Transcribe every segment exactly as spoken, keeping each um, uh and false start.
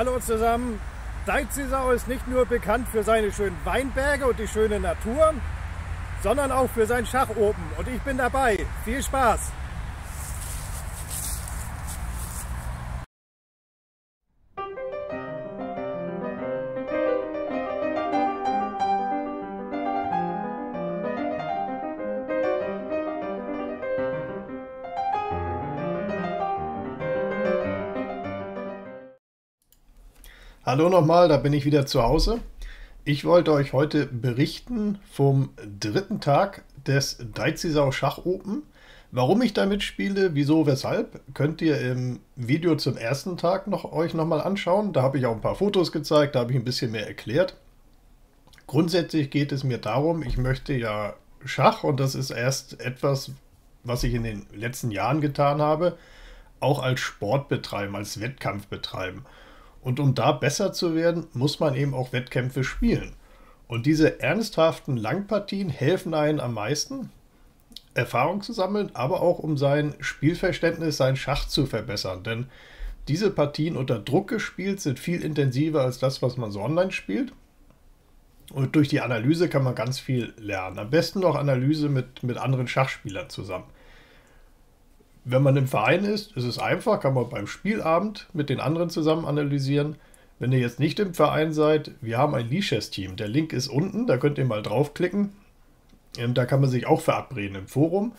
Hallo zusammen. Deizisauer ist nicht nur bekannt für seine schönen Weinberge und die schöne Natur, sondern auch für sein Schach Open. Und ich bin dabei. Viel Spaß! Hallo nochmal, da bin ich wieder zu Hause. Ich wollte euch heute berichten vom dritten Tag des Deizisauer Schach Open. Warum ich da mitspiele, wieso, weshalb, könnt ihr im Video zum ersten Tag noch, euch nochmal anschauen. Da habe ich auch ein paar Fotos gezeigt, da habe ich ein bisschen mehr erklärt. Grundsätzlich geht es mir darum, ich möchte ja Schach, und das ist erst etwas, was ich in den letzten Jahren getan habe, auch als Sport betreiben, als Wettkampf betreiben. Und um da besser zu werden, muss man eben auch Wettkämpfe spielen. Und diese ernsthaften Langpartien helfen einem am meisten, Erfahrung zu sammeln, aber auch um sein Spielverständnis, sein Schach zu verbessern. Denn diese Partien unter Druck gespielt sind viel intensiver als das, was man so online spielt. Und durch die Analyse kann man ganz viel lernen. Am besten noch Analyse mit, mit anderen Schachspielern zusammen. Wenn man im Verein ist, ist es einfach, kann man beim Spielabend mit den anderen zusammen analysieren. Wenn ihr jetzt nicht im Verein seid, wir haben ein Lichess-Team. Der Link ist unten, da könnt ihr mal draufklicken. Da kann man sich auch verabreden im Forum.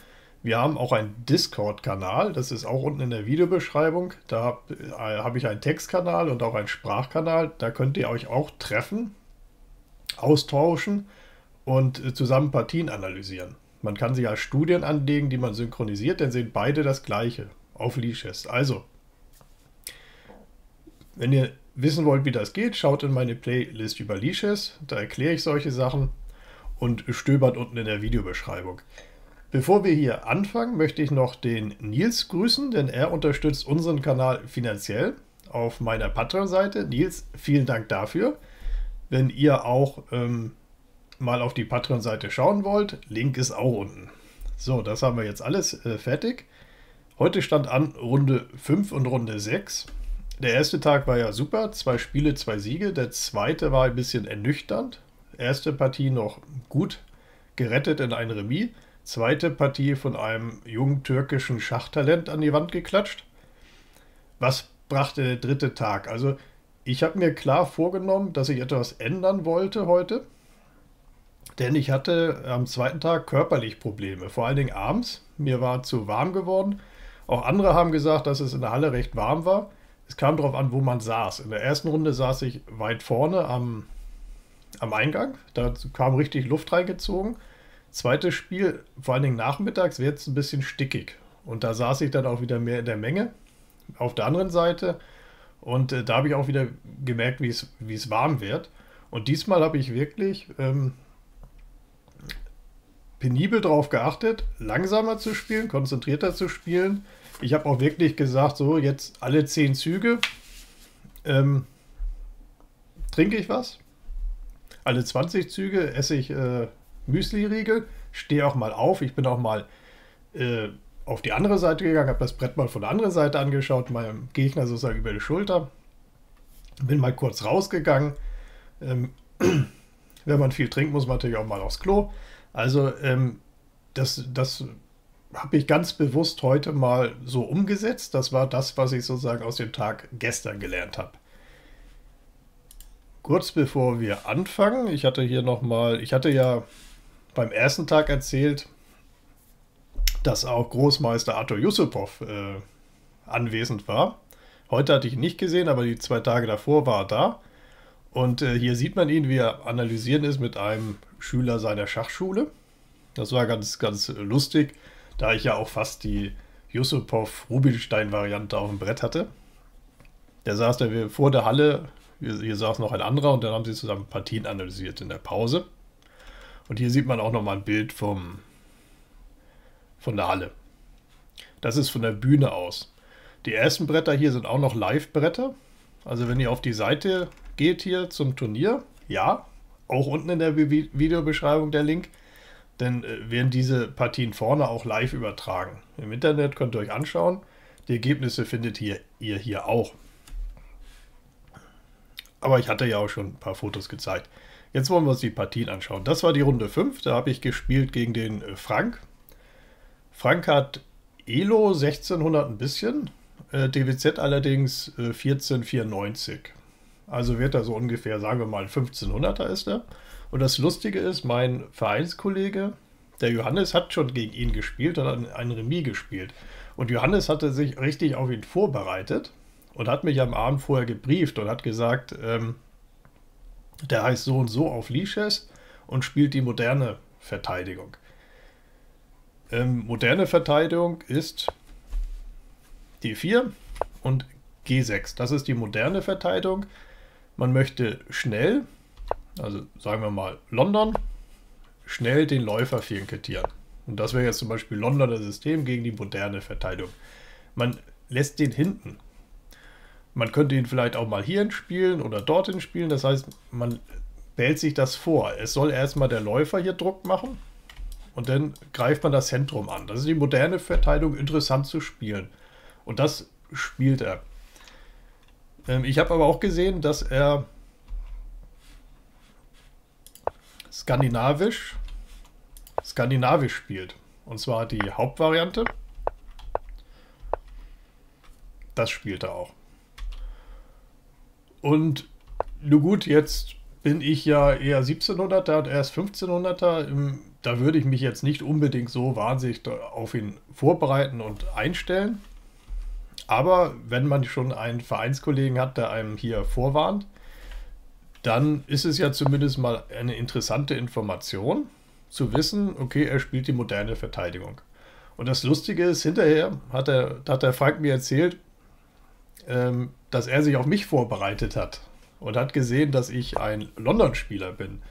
Wir haben auch einen Discord-Kanal, das ist auch unten in der Videobeschreibung. Da habe ich einen Textkanal und auch einen Sprachkanal. Da könnt ihr euch auch treffen, austauschen und zusammen Partien analysieren. Man kann sich als Studien anlegen, die man synchronisiert, dann sehen beide das Gleiche auf Lichess. Also, wenn ihr wissen wollt, wie das geht, schaut in meine Playlist über Lichess. Da erkläre ich solche Sachen und stöbert unten in der Videobeschreibung. Bevor wir hier anfangen, möchte ich noch den Nils grüßen, denn er unterstützt unseren Kanal finanziell auf meiner Patreon-Seite. Nils, vielen Dank dafür. Wenn ihr auch ähm, mal auf die Patreon-Seite schauen wollt, Link ist auch unten. So, das haben wir jetzt alles äh, fertig. Heute stand an Runde fünf und Runde sechs. Der erste Tag war ja super, zwei Spiele, zwei Siege. Der zweite war ein bisschen ernüchternd. Erste Partie noch gut gerettet in ein Remis. Zweite Partie von einem jungen türkischen Schachtalent an die Wand geklatscht. Was brachte der dritte Tag? Also ich habe mir klar vorgenommen, dass ich etwas ändern wollte heute. Denn ich hatte am zweiten Tag körperlich Probleme, vor allen Dingen abends. Mir war zu warm geworden. Auch andere haben gesagt, dass es in der Halle recht warm war. Es kam darauf an, wo man saß. In der ersten Runde saß ich weit vorne am, am Eingang. Da kam richtig Luft reingezogen. Zweites Spiel, vor allen Dingen nachmittags, wird es ein bisschen stickig. Und da saß ich dann auch wieder mehr in der Menge auf der anderen Seite. Und äh, da habe ich auch wieder gemerkt, wie es, wie es warm wird. Und diesmal habe ich wirklich Ähm, penibel darauf geachtet, langsamer zu spielen, konzentrierter zu spielen. Ich habe auch wirklich gesagt, so jetzt alle zehn Züge ähm, trinke ich was, alle zwanzig Züge esse ich äh, Müsli-Riegel, stehe auch mal auf. Ich bin auch mal äh, auf die andere Seite gegangen, habe das Brett mal von der anderen Seite angeschaut, meinem Gegner sozusagen über die Schulter, bin mal kurz rausgegangen. Ähm, wenn man viel trinkt, muss man natürlich auch mal aufs Klo. Also ähm, das, das habe ich ganz bewusst heute mal so umgesetzt. Das war das, was ich sozusagen aus dem Tag gestern gelernt habe. Kurz bevor wir anfangen, ich hatte hier nochmal, ich hatte ja beim ersten Tag erzählt, dass auch Großmeister Arthur Yusupov äh, anwesend war. Heute hatte ich ihn nicht gesehen, aber die zwei Tage davor war er da. Und äh, hier sieht man ihn, wie er analysieren ist mit einem Schüler seiner Schachschule. Das war ganz, ganz lustig, da ich ja auch fast die Yusupov-Rubinstein-Variante auf dem Brett hatte. Der saß da vor der Halle, hier, hier saß noch ein anderer, und dann haben sie zusammen Partien analysiert in der Pause. Und hier sieht man auch nochmal ein Bild vom, von der Halle. Das ist von der Bühne aus. Die ersten Bretter hier sind auch noch Live-Bretter. Also wenn ihr auf die Seite geht hier zum Turnier, ja, auch unten in der Videobeschreibung der Link, denn äh, werden diese Partien vorne auch live übertragen. Im Internet könnt ihr euch anschauen, die Ergebnisse findet ihr, ihr hier auch. Aber ich hatte ja auch schon ein paar Fotos gezeigt. Jetzt wollen wir uns die Partien anschauen. Das war die Runde fünf, da habe ich gespielt gegen den Frank. Frank hat Elo sechzehnhundert ein bisschen, äh, D W Z allerdings äh, vierzehnhundertvierundneunzig. Also wird er so ungefähr, sagen wir mal, fünfzehnhunderter ist er. Und das Lustige ist, mein Vereinskollege, der Johannes, hat schon gegen ihn gespielt und hat einen Remis gespielt. Und Johannes hatte sich richtig auf ihn vorbereitet und hat mich am Abend vorher gebrieft und hat gesagt, ähm, der heißt so und so auf Lichess und spielt die moderne Verteidigung. Ähm, moderne Verteidigung ist D vier und G sechs. Das ist die moderne Verteidigung. Man möchte schnell, also sagen wir mal London, schnell den Läufer vierketteieren. Und das wäre jetzt zum Beispiel Londoner System gegen die moderne Verteidigung. Man lässt den hinten. Man könnte ihn vielleicht auch mal hierhin spielen oder dorthin spielen. Das heißt, man wählt sich das vor. Es soll erstmal der Läufer hier Druck machen und dann greift man das Zentrum an. Das ist die moderne Verteidigung, interessant zu spielen. Und das spielt er. Ich habe aber auch gesehen, dass er skandinavisch, skandinavisch spielt. Und zwar die Hauptvariante. Das spielt er auch. Und nun gut, jetzt bin ich ja eher siebzehnhunderter und erst fünfzehnhunderter. Da würde ich mich jetzt nicht unbedingt so wahnsinnig auf ihn vorbereiten und einstellen. Aber wenn man schon einen Vereinskollegen hat, der einem hier vorwarnt, dann ist es ja zumindest mal eine interessante Information, zu wissen, okay, er spielt die moderne Verteidigung. Und das Lustige ist, hinterher hat, er, hat der Frank mir erzählt, ähm, dass er sich auf mich vorbereitet hat und hat gesehen, dass ich ein London-Spieler bin.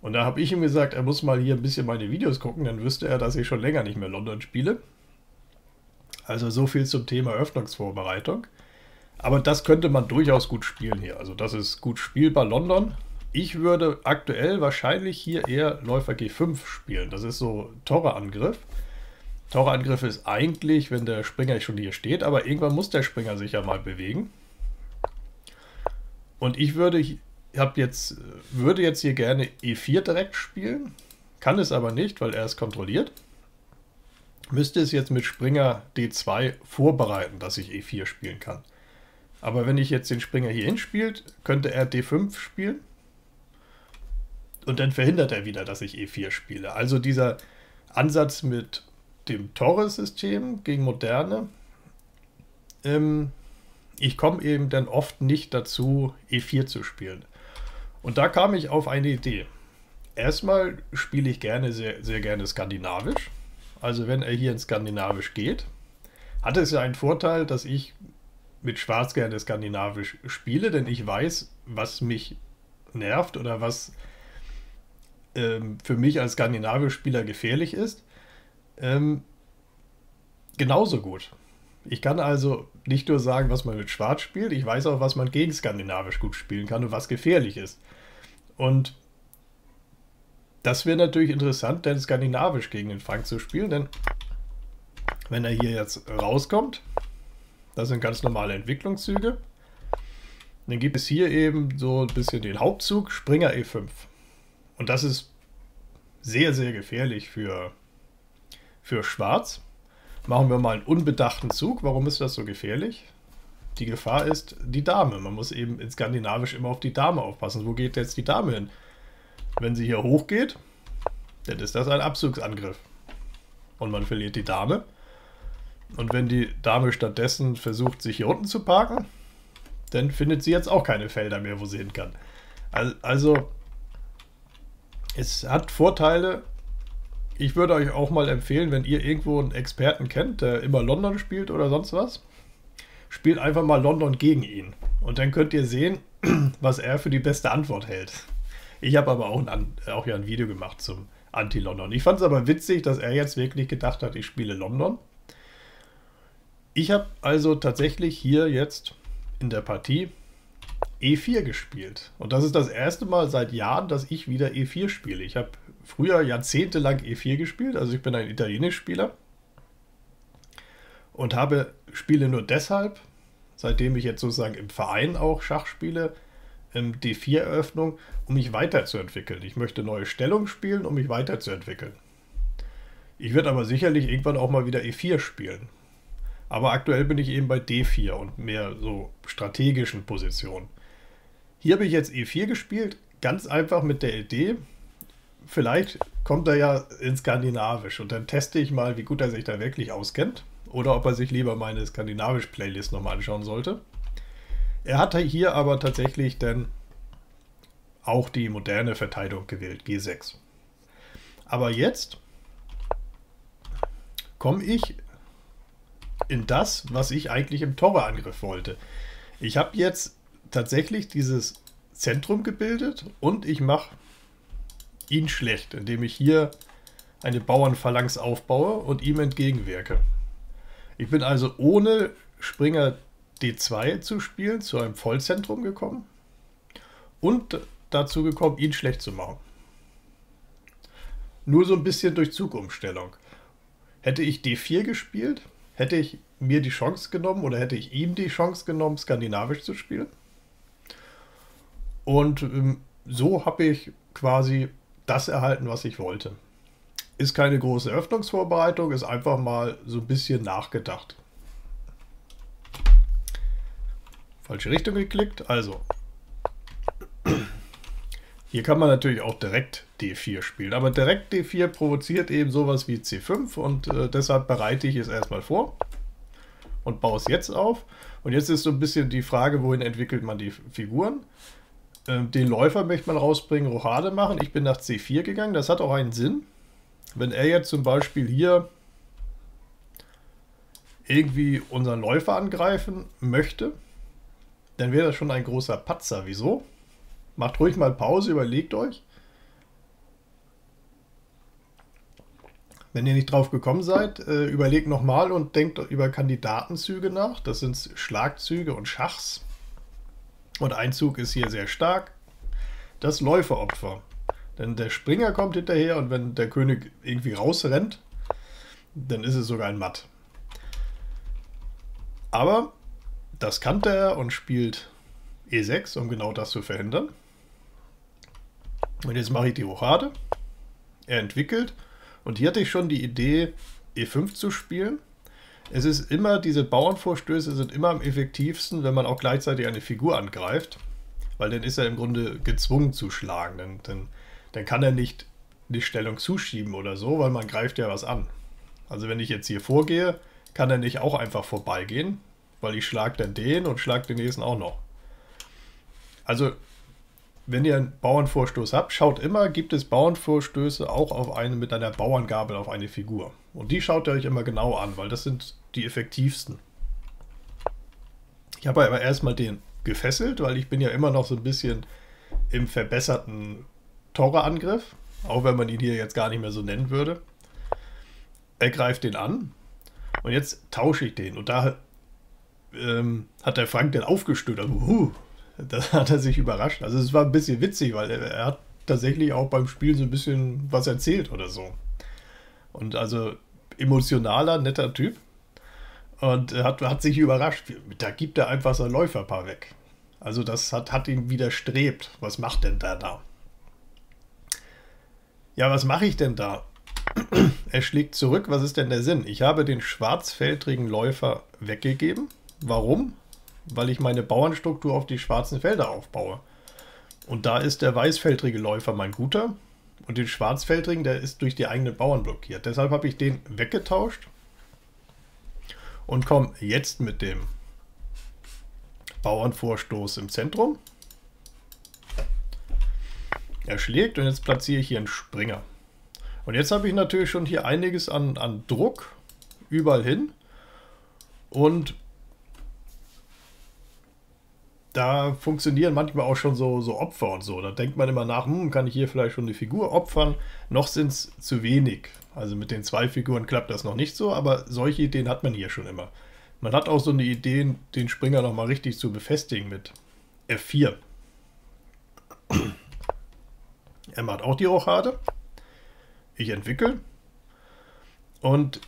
Und da habe ich ihm gesagt, er muss mal hier ein bisschen meine Videos gucken, dann wüsste er, dass ich schon länger nicht mehr London spiele. Also so viel zum Thema Eröffnungsvorbereitung. Aber das könnte man durchaus gut spielen hier. Also das ist gut spielbar London. Ich würde aktuell wahrscheinlich hier eher Läufer G fünf spielen. Das ist so Torreangriff. Torreangriff ist eigentlich, wenn der Springer schon hier steht, aber irgendwann muss der Springer sich ja mal bewegen. Und ich würde, ich hab jetzt, würde jetzt hier gerne E vier direkt spielen, kann es aber nicht, weil er es kontrolliert. Müsste es jetzt mit Springer D zwei vorbereiten, dass ich E vier spielen kann. Aber wenn ich jetzt den Springer hier hinspielt, könnte er D fünf spielen. Und dann verhindert er wieder, dass ich E vier spiele. Also dieser Ansatz mit dem Torres-System gegen Moderne. Ähm, ich komme eben dann oft nicht dazu, E vier zu spielen. Und da kam ich auf eine Idee. Erstmal spiele ich gerne, sehr, sehr gerne Skandinavisch. Also wenn er hier in Skandinavisch geht, hat es ja einen Vorteil, dass ich mit Schwarz gerne Skandinavisch spiele, denn ich weiß, was mich nervt oder was für mich als Skandinavisch-Spieler gefährlich ist, ähm, genauso gut. Ich kann also nicht nur sagen, was man mit Schwarz spielt, ich weiß auch, was man gegen Skandinavisch gut spielen kann und was gefährlich ist. Und das wäre natürlich interessant, denn Skandinavisch gegen den Frank zu spielen, denn wenn er hier jetzt rauskommt, das sind ganz normale Entwicklungszüge, dann gibt es hier eben so ein bisschen den Hauptzug Springer E fünf. Und das ist sehr, sehr gefährlich für, für Schwarz. Machen wir mal einen unbedachten Zug. Warum ist das so gefährlich? Die Gefahr ist die Dame. Man muss eben in Skandinavisch immer auf die Dame aufpassen. Wo geht jetzt die Dame hin? Wenn sie hier hoch geht, dann ist das ein Abzugsangriff. Und man verliert die Dame. Und wenn die Dame stattdessen versucht, sich hier unten zu parken, dann findet sie jetzt auch keine Felder mehr, wo sie hin kann. Also... Es hat Vorteile. Ich würde euch auch mal empfehlen, wenn ihr irgendwo einen Experten kennt, der immer London spielt oder sonst was, spielt einfach mal London gegen ihn. Und dann könnt ihr sehen, was er für die beste Antwort hält. Ich habe aber auch, ein, auch ja ein Video gemacht zum Anti-London. Ich fand es aber witzig, dass er jetzt wirklich gedacht hat, ich spiele London. Ich habe also tatsächlich hier jetzt in der Partie E vier gespielt. Und das ist das erste Mal seit Jahren, dass ich wieder E vier spiele. Ich habe früher jahrzehntelang E vier gespielt, also ich bin ein Italienisch-Spieler und habe Spiele nur deshalb, seitdem ich jetzt sozusagen im Verein auch Schach spiele, ähm, D vier-Eröffnung, um mich weiterzuentwickeln. Ich möchte neue Stellungen spielen, um mich weiterzuentwickeln. Ich werde aber sicherlich irgendwann auch mal wieder E vier spielen. Aber aktuell bin ich eben bei D vier und mehr so strategischen Positionen. Hier habe ich jetzt E vier gespielt, ganz einfach mit der Idee, vielleicht kommt er ja in Skandinavisch und dann teste ich mal, wie gut er sich da wirklich auskennt oder ob er sich lieber meine Skandinavisch-Playlist nochmal anschauen sollte. Er hat hier aber tatsächlich dann auch die moderne Verteidigung gewählt, G sechs. Aber jetzt komme ich in das, was ich eigentlich im Torreangriff wollte. Ich habe jetzt tatsächlich dieses Zentrum gebildet und ich mache ihn schlecht, indem ich hier eine Bauernphalanx aufbaue und ihm entgegenwirke. Ich bin also ohne Springer D zwei zu spielen zu einem Vollzentrum gekommen und dazu gekommen, ihn schlecht zu machen. Nur so ein bisschen durch Zugumstellung. Hätte ich D vier gespielt, hätte ich mir die Chance genommen oder hätte ich ihm die Chance genommen, Skandinavisch zu spielen. Und ähm, so habe ich quasi das erhalten, was ich wollte. Ist keine große Eröffnungsvorbereitung, ist einfach mal so ein bisschen nachgedacht. Falsche Richtung geklickt, also. Hier kann man natürlich auch direkt D vier spielen, aber direkt D vier provoziert eben sowas wie C fünf und äh, deshalb bereite ich es erstmal vor und baue es jetzt auf. Und jetzt ist so ein bisschen die Frage, wohin entwickelt man die Figuren? Den Läufer möchte man rausbringen, Rochade machen. Ich bin nach C vier gegangen. Das hat auch einen Sinn. Wenn er jetzt zum Beispiel hier irgendwie unseren Läufer angreifen möchte, dann wäre das schon ein großer Patzer. Wieso? Macht ruhig mal Pause, überlegt euch. Wenn ihr nicht drauf gekommen seid, überlegt nochmal und denkt über Kandidatenzüge nach. Das sind Schlagzüge und Schachs. Und Einzug ist hier sehr stark. Das Läuferopfer. Denn der Springer kommt hinterher und wenn der König irgendwie rausrennt, dann ist es sogar ein Matt. Aber das kannte er und spielt E sechs, um genau das zu verhindern. Und jetzt mache ich die Rochade. Er entwickelt. Und hier hatte ich schon die Idee, E fünf zu spielen. Es ist immer, diese Bauernvorstöße sind immer am effektivsten, wenn man auch gleichzeitig eine Figur angreift, weil dann ist er im Grunde gezwungen zu schlagen. Dann, dann, dann kann er nicht die Stellung zuschieben oder so, weil man greift ja was an. Also wenn ich jetzt hier vorgehe, kann er nicht auch einfach vorbeigehen, weil ich schlage dann den und schlage den nächsten auch noch. Also wenn ihr einen Bauernvorstoß habt, schaut immer, gibt es Bauernvorstöße auch auf eine, mit einer Bauerngabel auf eine Figur. Und die schaut ihr euch immer genau an, weil das sind die effektivsten. Ich habe aber erstmal den gefesselt, weil ich bin ja immer noch so ein bisschen im verbesserten Torreangriff, auch wenn man ihn hier jetzt gar nicht mehr so nennen würde. Er greift den an und jetzt tausche ich den. Und da ähm, hat der Frank den aufgestößt. Uhu. Das hat er sich überrascht. Also es war ein bisschen witzig, weil er, er hat tatsächlich auch beim Spiel so ein bisschen was erzählt oder so. Und also emotionaler, netter Typ. Und er hat, hat sich überrascht. Da gibt er einfach sein Läuferpaar weg. Also das hat, hat ihn widerstrebt. Was macht denn der da? Ja, was mache ich denn da? Er schlägt zurück. Was ist denn der Sinn? Ich habe den schwarzfeldrigen Läufer weggegeben. Warum? Weil ich meine Bauernstruktur auf die schwarzen Felder aufbaue. Und da ist der weißfeldrige Läufer mein guter und den schwarzfeldrigen, der ist durch die eigenen Bauern blockiert. Deshalb habe ich den weggetauscht und komme jetzt mit dem Bauernvorstoß im Zentrum. Er schlägt und jetzt platziere ich hier einen Springer. Und jetzt habe ich natürlich schon hier einiges an, an Druck überall hin und da funktionieren manchmal auch schon so, so Opfer und so. Da denkt man immer nach, hm, kann ich hier vielleicht schon eine Figur opfern? Noch sind es zu wenig. Also mit den zwei Figuren klappt das noch nicht so, aber solche Ideen hat man hier schon immer. Man hat auch so eine Idee, den Springer nochmal richtig zu befestigen mit F vier. Er macht auch die Rochade. Ich entwickle. Und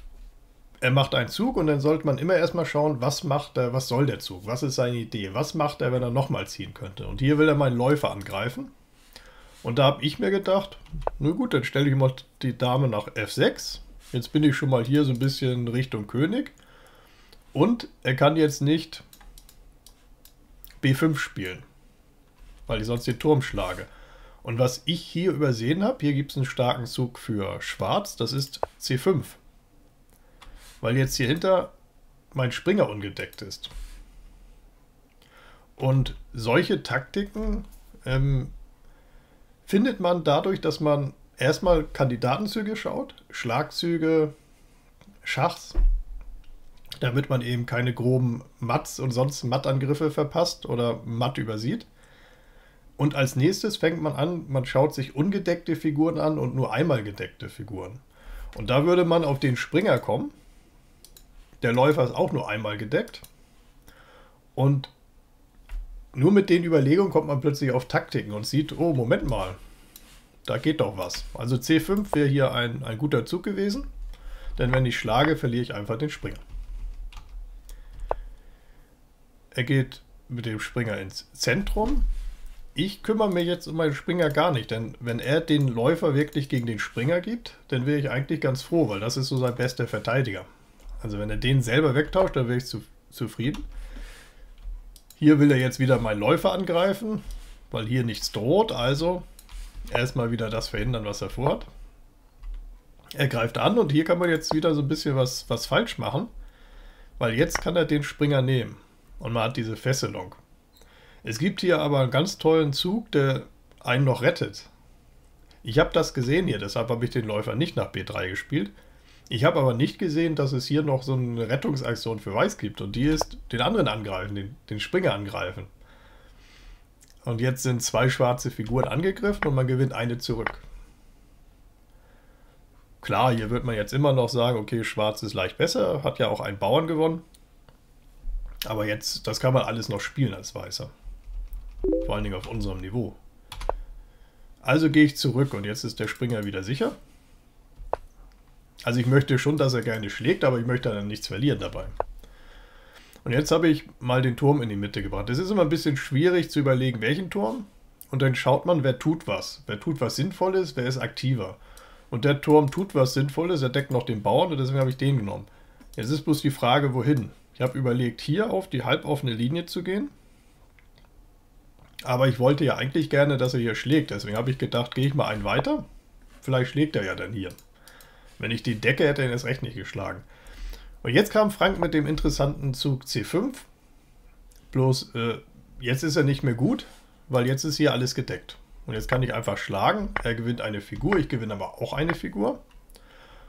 er macht einen Zug und dann sollte man immer erstmal schauen, was macht er, was soll der Zug, was ist seine Idee, was macht er, wenn er nochmal ziehen könnte. Und hier will er meinen Läufer angreifen. Und da habe ich mir gedacht, na gut, dann stelle ich mal die Dame nach F sechs. Jetzt bin ich schon mal hier so ein bisschen Richtung König. Und er kann jetzt nicht B fünf spielen, weil ich sonst den Turm schlage. Und was ich hier übersehen habe, hier gibt es einen starken Zug für Schwarz, das ist C fünf. Weil jetzt hier hinter mein Springer ungedeckt ist. Und solche Taktiken ähm, findet man dadurch, dass man erstmal Kandidatenzüge schaut, Schlagzüge, Schachs, damit man eben keine groben Matz und sonst Mattangriffe verpasst oder matt übersieht. Und als nächstes fängt man an, man schaut sich ungedeckte Figuren an und nur einmal gedeckte Figuren. Und da würde man auf den Springer kommen. Der Läufer ist auch nur einmal gedeckt. Und nur mit den Überlegungen kommt man plötzlich auf Taktiken und sieht, oh, Moment mal, da geht doch was. Also C fünf wäre hier ein, ein guter Zug gewesen, denn wenn ich schlage, verliere ich einfach den Springer. Er geht mit dem Springer ins Zentrum. Ich kümmere mich jetzt um meinen Springer gar nicht, denn wenn er den Läufer wirklich gegen den Springer gibt, dann wäre ich eigentlich ganz froh, weil das ist so sein bester Verteidiger. Also wenn er den selber wegtauscht, dann wäre ich zu, zufrieden. Hier will er jetzt wieder meinen Läufer angreifen, weil hier nichts droht, also erstmal wieder das verhindern, was er vorhat. Er greift an und hier kann man jetzt wieder so ein bisschen was, was falsch machen, weil jetzt kann er den Springer nehmen und man hat diese Fesselung. Es gibt hier aber einen ganz tollen Zug, der einen noch rettet. Ich habe das gesehen hier, deshalb habe ich den Läufer nicht nach B drei gespielt. Ich habe aber nicht gesehen, dass es hier noch so eine Rettungsaktion für Weiß gibt. Und die ist den anderen angreifen, den, den Springer angreifen. Und jetzt sind zwei schwarze Figuren angegriffen und man gewinnt eine zurück. Klar, hier wird man jetzt immer noch sagen, okay, Schwarz ist leicht besser, hat ja auch einen Bauern gewonnen. Aber jetzt, das kann man alles noch spielen als Weißer. Vor allen Dingen auf unserem Niveau. Also gehe ich zurück und jetzt ist der Springer wieder sicher. Also ich möchte schon, dass er gerne schlägt, aber ich möchte dann nichts verlieren dabei. Und jetzt habe ich mal den Turm in die Mitte gebracht. Es ist immer ein bisschen schwierig zu überlegen, welchen Turm. Und dann schaut man, wer tut was. Wer tut was Sinnvolles, wer ist aktiver. Und der Turm tut was Sinnvolles, er deckt noch den Bauern und deswegen habe ich den genommen. Jetzt ist bloß die Frage, wohin. Ich habe überlegt, hier auf die halboffene Linie zu gehen. Aber ich wollte ja eigentlich gerne, dass er hier schlägt. Deswegen habe ich gedacht, gehe ich mal einen weiter. Vielleicht schlägt er ja dann hier. Wenn ich die Decke hätte, hätte er ihn erst recht nicht geschlagen. Und jetzt kam Frank mit dem interessanten Zug C fünf. Bloß äh, jetzt ist er nicht mehr gut, weil jetzt ist hier alles gedeckt. Und jetzt kann ich einfach schlagen. Er gewinnt eine Figur, ich gewinne aber auch eine Figur.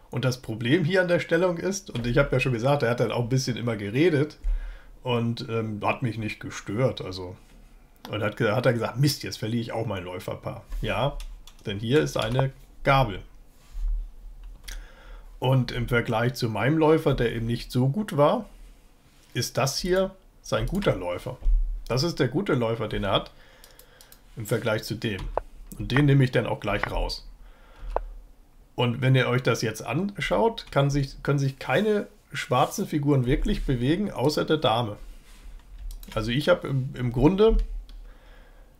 Und das Problem hier an der Stellung ist, und ich habe ja schon gesagt, er hat dann auch ein bisschen immer geredet und ähm, hat mich nicht gestört. Also. Und hat, hat er gesagt, Mist, jetzt verliere ich auch mein Läuferpaar. Ja, denn hier ist eine Gabel. Und im Vergleich zu meinem Läufer, der eben nicht so gut war, ist das hier sein guter Läufer. Das ist der gute Läufer, den er hat, im Vergleich zu dem. Und den nehme ich dann auch gleich raus. Und wenn ihr euch das jetzt anschaut, kann sich, können sich keine schwarzen Figuren wirklich bewegen, außer der Dame. Also ich habe im, im Grunde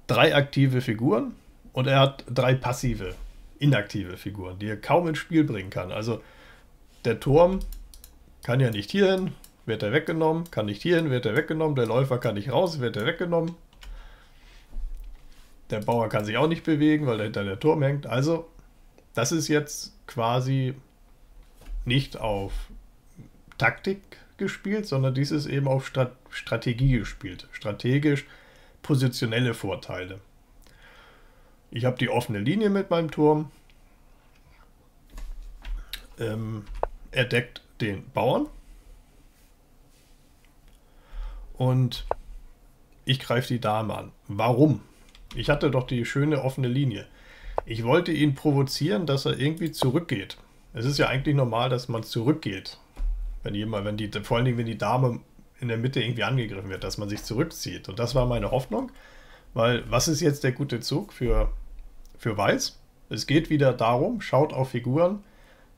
drei aktive Figuren und er hat drei passive, inaktive Figuren, die er kaum ins Spiel bringen kann. Also der Turm kann ja nicht hierhin, wird er weggenommen, kann nicht hierhin, wird er weggenommen, der Läufer kann nicht raus, wird er weggenommen. Der Bauer kann sich auch nicht bewegen, weil er hinter der Turm hängt. Also das ist jetzt quasi nicht auf Taktik gespielt, sondern dies ist eben auf Strat- Strategie gespielt. Strategisch positionelle Vorteile. Ich habe die offene Linie mit meinem Turm. Ähm, er deckt den Bauern. Und ich greife die Dame an. Warum? Ich hatte doch die schöne offene Linie. Ich wollte ihn provozieren, dass er irgendwie zurückgeht. Es ist ja eigentlich normal, dass man zurückgeht. Wenn jemand, wenn die, vor allen Dingen, wenn die Dame in der Mitte irgendwie angegriffen wird, dass man sich zurückzieht. Und das war meine Hoffnung, weil was ist jetzt der gute Zug für, für Weiß? Es geht wieder darum, schaut auf Figuren,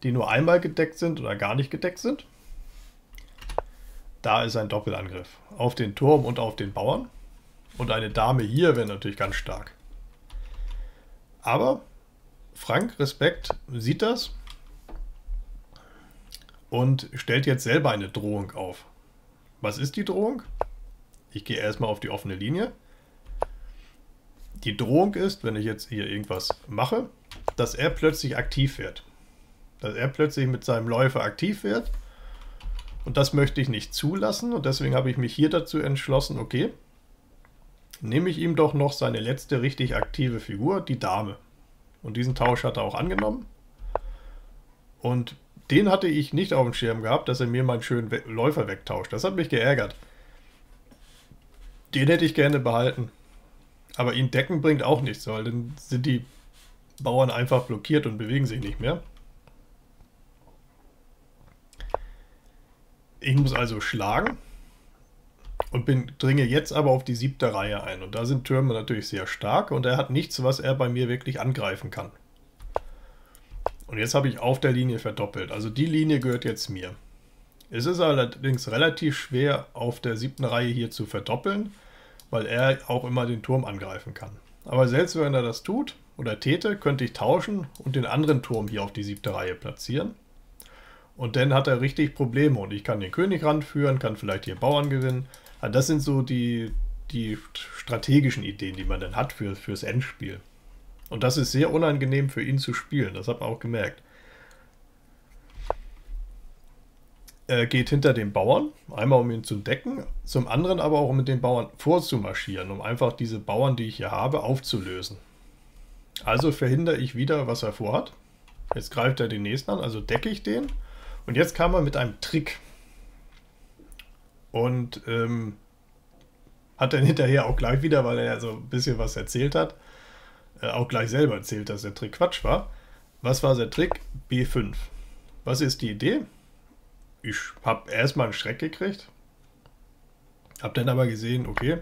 die nur einmal gedeckt sind oder gar nicht gedeckt sind. Da ist ein Doppelangriff auf den Turm und auf den Bauern. Und eine Dame hier wäre natürlich ganz stark. Aber Frank, Respekt, sieht das und stellt jetzt selber eine Drohung auf. Was ist die Drohung? Ich gehe erstmal auf die offene Linie. Die Drohung ist, wenn ich jetzt hier irgendwas mache, dass er plötzlich aktiv wird. Dass er plötzlich mit seinem Läufer aktiv wird. Und das möchte ich nicht zulassen. Und deswegen habe ich mich hier dazu entschlossen, okay, nehme ich ihm doch noch seine letzte richtig aktive Figur, die Dame. Und diesen Tausch hat er auch angenommen. Und den hatte ich nicht auf dem Schirm gehabt, dass er mir meinen schönen Läufer wegtauscht. Das hat mich geärgert. Den hätte ich gerne behalten. Aber ihn decken bringt auch nichts, weil dann sind die Bauern einfach blockiert und bewegen sich nicht mehr. Ich muss also schlagen und bin, dringe jetzt aber auf die siebte Reihe ein. Und da sind Türme natürlich sehr stark und er hat nichts, was er bei mir wirklich angreifen kann. Und jetzt habe ich auf der Linie verdoppelt. Also die Linie gehört jetzt mir. Es ist allerdings relativ schwer, auf der siebten Reihe hier zu verdoppeln, weil er auch immer den Turm angreifen kann. Aber selbst wenn er das tut oder täte, könnte ich tauschen und den anderen Turm hier auf die siebte Reihe platzieren. Und dann hat er richtig Probleme und ich kann den König ranführen, kann vielleicht hier Bauern gewinnen. Also das sind so die, die strategischen Ideen, die man dann hat für, fürs Endspiel. Und das ist sehr unangenehm für ihn zu spielen, das hat man auch gemerkt. Er geht hinter den Bauern, einmal um ihn zu decken, zum anderen aber auch um mit den Bauern vorzumarschieren, um einfach diese Bauern, die ich hier habe, aufzulösen. Also verhindere ich wieder, was er vorhat. Jetzt greift er den nächsten an, also decke ich den. Und jetzt kam er mit einem Trick. Und ähm, hat dann hinterher auch gleich wieder, weil er ja so ein bisschen was erzählt hat, äh, auch gleich selber erzählt, dass der Trick Quatsch war. Was war der Trick? B fünf. Was ist die Idee? Ich habe erstmal einen Schreck gekriegt, habe dann aber gesehen, okay,